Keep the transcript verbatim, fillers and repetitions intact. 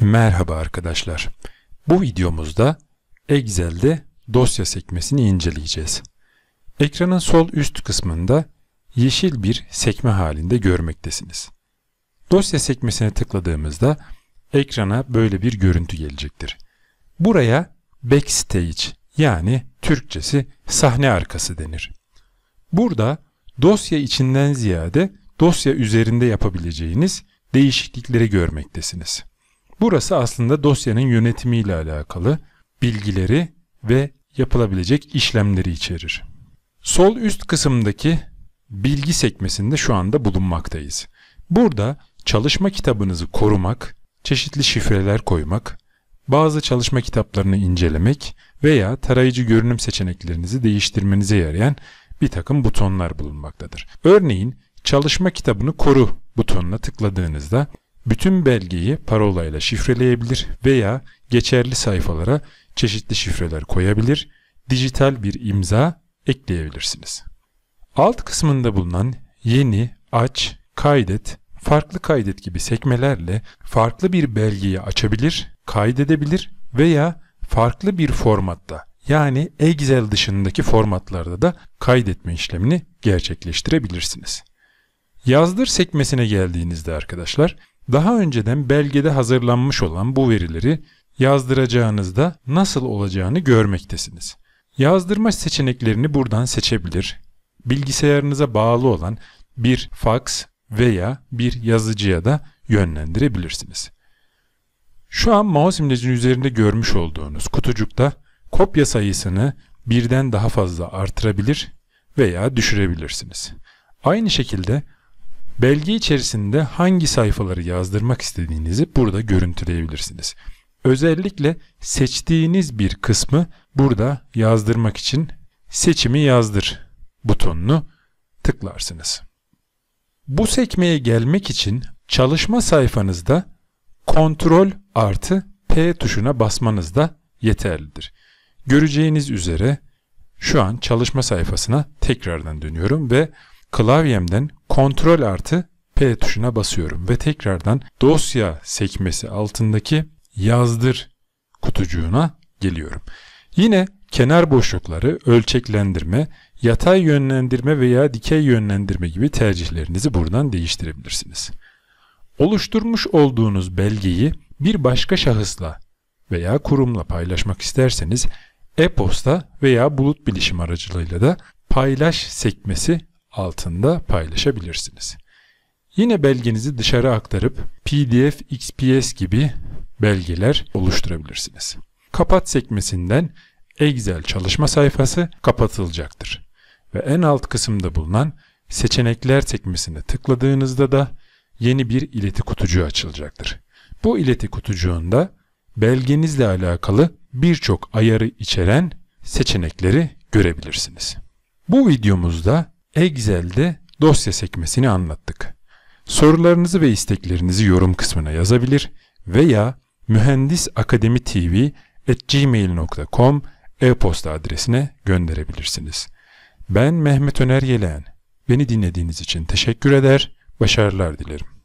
Merhaba arkadaşlar. Bu videomuzda Excel'de dosya sekmesini inceleyeceğiz. Ekranın sol üst kısmında yeşil bir sekme halinde görmektesiniz. Dosya sekmesine tıkladığımızda ekrana böyle bir görüntü gelecektir. Buraya backstage yani Türkçesi sahne arkası denir. Burada dosya içinden ziyade dosya üzerinde yapabileceğiniz değişiklikleri görmektesiniz. Burası aslında dosyanın yönetimiyle alakalı bilgileri ve yapılabilecek işlemleri içerir. Sol üst kısımdaki bilgi sekmesinde şu anda bulunmaktayız. Burada çalışma kitabınızı korumak, çeşitli şifreler koymak, bazı çalışma kitaplarını incelemek veya tarayıcı görünüm seçeneklerinizi değiştirmenize yarayan bir takım butonlar bulunmaktadır. Örneğin çalışma kitabını koru butonuna tıkladığınızda bütün belgeyi parolayla şifreleyebilir veya geçerli sayfalara çeşitli şifreler koyabilir, dijital bir imza ekleyebilirsiniz. Alt kısmında bulunan yeni, aç, kaydet, farklı kaydet gibi sekmelerle farklı bir belgeyi açabilir, kaydedebilir veya farklı bir formatta yani Excel dışındaki formatlarda da kaydetme işlemini gerçekleştirebilirsiniz. Yazdır sekmesine geldiğinizde arkadaşlar, daha önceden belgede hazırlanmış olan bu verileri yazdıracağınızda nasıl olacağını görmektesiniz. Yazdırma seçeneklerini buradan seçebilir, bilgisayarınıza bağlı olan bir faks veya bir yazıcıya da yönlendirebilirsiniz. Şu an mouse imlecinin üzerinde görmüş olduğunuz kutucukta kopya sayısını birden daha fazla artırabilir veya düşürebilirsiniz. Aynı şekilde belge içerisinde hangi sayfaları yazdırmak istediğinizi burada görüntüleyebilirsiniz. Özellikle seçtiğiniz bir kısmı burada yazdırmak için seçimi yazdır butonunu tıklarsınız. Bu sekmeye gelmek için çalışma sayfanızda Ctrl artı P tuşuna basmanız da yeterlidir. Göreceğiniz üzere şu an çalışma sayfasına tekrardan dönüyorum ve klavyemden Ctrl artı P tuşuna basıyorum ve tekrardan dosya sekmesi altındaki yazdır kutucuğuna geliyorum. Yine kenar boşlukları, ölçeklendirme, yatay yönlendirme veya dikey yönlendirme gibi tercihlerinizi buradan değiştirebilirsiniz. Oluşturmuş olduğunuz belgeyi bir başka şahısla veya kurumla paylaşmak isterseniz e-posta veya bulut bilişim aracılığıyla da paylaş sekmesi altında paylaşabilirsiniz. Yine belgenizi dışarı aktarıp P D F, X P S gibi belgeler oluşturabilirsiniz. Kapat sekmesinden Excel çalışma sayfası kapatılacaktır. Ve en alt kısımda bulunan seçenekler sekmesine tıkladığınızda da yeni bir ileti kutucuğu açılacaktır. Bu ileti kutucuğunda belgenizle alakalı birçok ayarı içeren seçenekleri görebilirsiniz. Bu videomuzda Excel'de dosya sekmesini anlattık. Sorularınızı ve isteklerinizi yorum kısmına yazabilir veya mühendisakademitv at gmail nokta com e-posta adresine gönderebilirsiniz. Ben Mehmet Öner Yeleğen. Beni dinlediğiniz için teşekkür eder, başarılar dilerim.